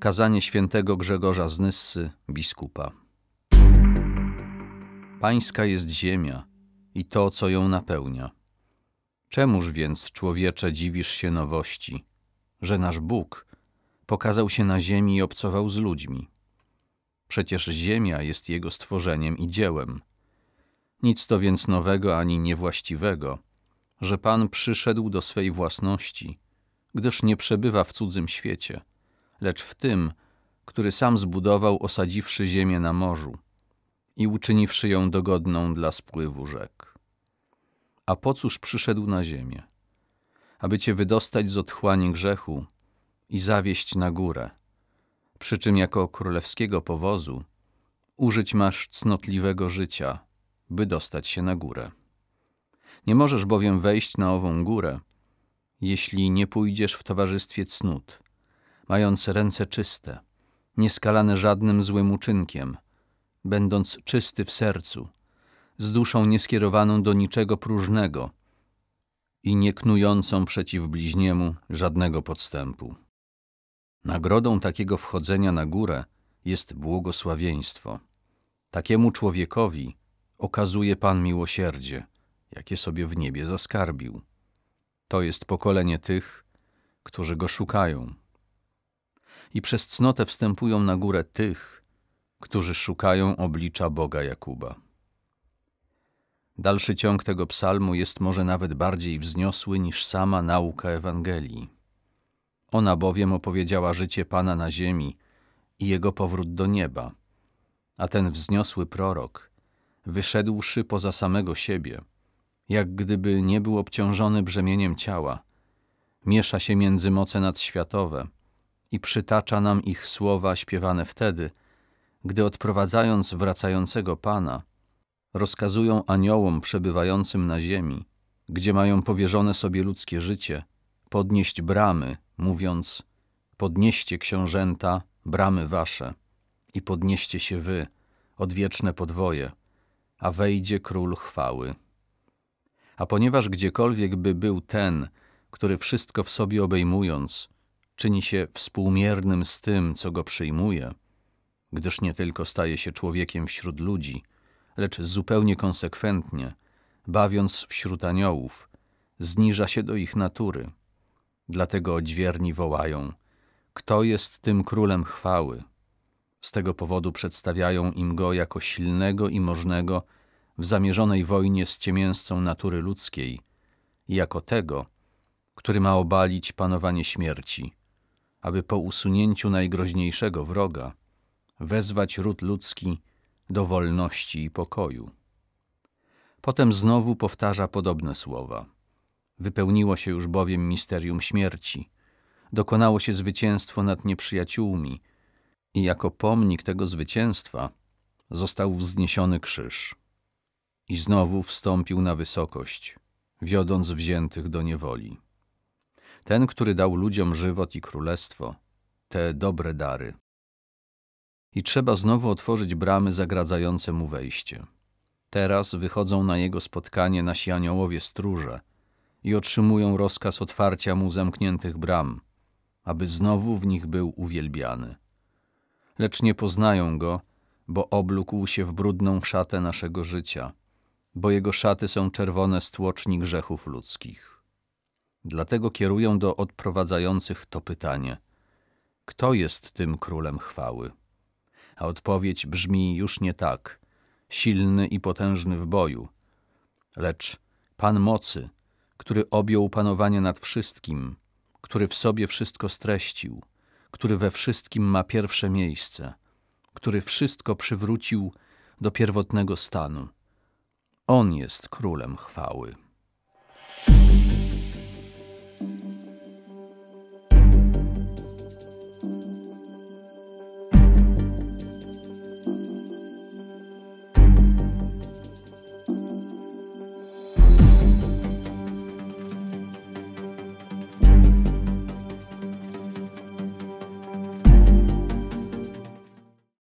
Kazanie świętego Grzegorza z Nyssy, biskupa. Pańska jest ziemia i to, co ją napełnia. Czemuż więc, człowiecze, dziwisz się nowości, że nasz Bóg pokazał się na ziemi i obcował z ludźmi? Przecież ziemia jest Jego stworzeniem i dziełem. Nic to więc nowego ani niewłaściwego, że Pan przyszedł do swej własności, gdyż nie przebywa w cudzym świecie, lecz w tym, który sam zbudował, osadziwszy ziemię na morzu i uczyniwszy ją dogodną dla spływu rzek. A po cóż przyszedł na ziemię? Aby Cię wydostać z otchłani grzechu i zawieść na górę, przy czym jako królewskiego powozu użyć masz cnotliwego życia, by dostać się na górę. Nie możesz bowiem wejść na ową górę, jeśli nie pójdziesz w towarzystwie cnót, mając ręce czyste, nieskalane żadnym złym uczynkiem, będąc czysty w sercu, z duszą nieskierowaną do niczego próżnego i nie knującą przeciw bliźniemu żadnego podstępu. Nagrodą takiego wchodzenia na górę jest błogosławieństwo. Takiemu człowiekowi okazuje Pan miłosierdzie, jakie sobie w niebie zaskarbił. To jest pokolenie tych, którzy Go szukają. I przez cnotę wstępują na górę tych, którzy szukają oblicza Boga Jakuba. Dalszy ciąg tego psalmu jest może nawet bardziej wzniosły niż sama nauka Ewangelii. Ona bowiem opowiedziała życie Pana na ziemi i Jego powrót do nieba, a ten wzniosły prorok, wyszedłszy poza samego siebie, jak gdyby nie był obciążony brzemieniem ciała, miesza się między moce nadświatowe i przytacza nam ich słowa śpiewane wtedy, gdy odprowadzając wracającego Pana, rozkazują aniołom przebywającym na ziemi, gdzie mają powierzone sobie ludzkie życie, podnieść bramy, mówiąc: podnieście, książęta, bramy wasze i podnieście się wy, odwieczne podwoje, a wejdzie Król chwały. A ponieważ gdziekolwiek by był ten, który wszystko w sobie obejmując, czyni się współmiernym z tym, co go przyjmuje, gdyż nie tylko staje się człowiekiem wśród ludzi, lecz zupełnie konsekwentnie, bawiąc wśród aniołów, zniża się do ich natury. Dlatego dźwierni wołają: kto jest tym królem chwały? Z tego powodu przedstawiają im go jako silnego i możnego w zamierzonej wojnie z ciemięscą natury ludzkiej i jako tego, który ma obalić panowanie śmierci, aby po usunięciu najgroźniejszego wroga wezwać ród ludzki do wolności i pokoju. Potem znowu powtarza podobne słowa. Wypełniło się już bowiem misterium śmierci, dokonało się zwycięstwo nad nieprzyjaciółmi i jako pomnik tego zwycięstwa został wzniesiony krzyż. I znowu wstąpił na wysokość, wiodąc wziętych do niewoli. Ten, który dał ludziom żywot i królestwo, te dobre dary. I trzeba znowu otworzyć bramy zagradzające mu wejście. Teraz wychodzą na jego spotkanie nasi aniołowie stróże i otrzymują rozkaz otwarcia mu zamkniętych bram, aby znowu w nich był uwielbiany. Lecz nie poznają go, bo oblókł się w brudną szatę naszego życia, bo jego szaty są czerwone z tłoczni grzechów ludzkich. Dlatego kierują do odprowadzających to pytanie: kto jest tym królem chwały? A odpowiedź brzmi już nie tak: silny i potężny w boju, lecz Pan mocy, który objął panowanie nad wszystkim, który w sobie wszystko streścił, który we wszystkim ma pierwsze miejsce, który wszystko przywrócił do pierwotnego stanu. On jest królem chwały.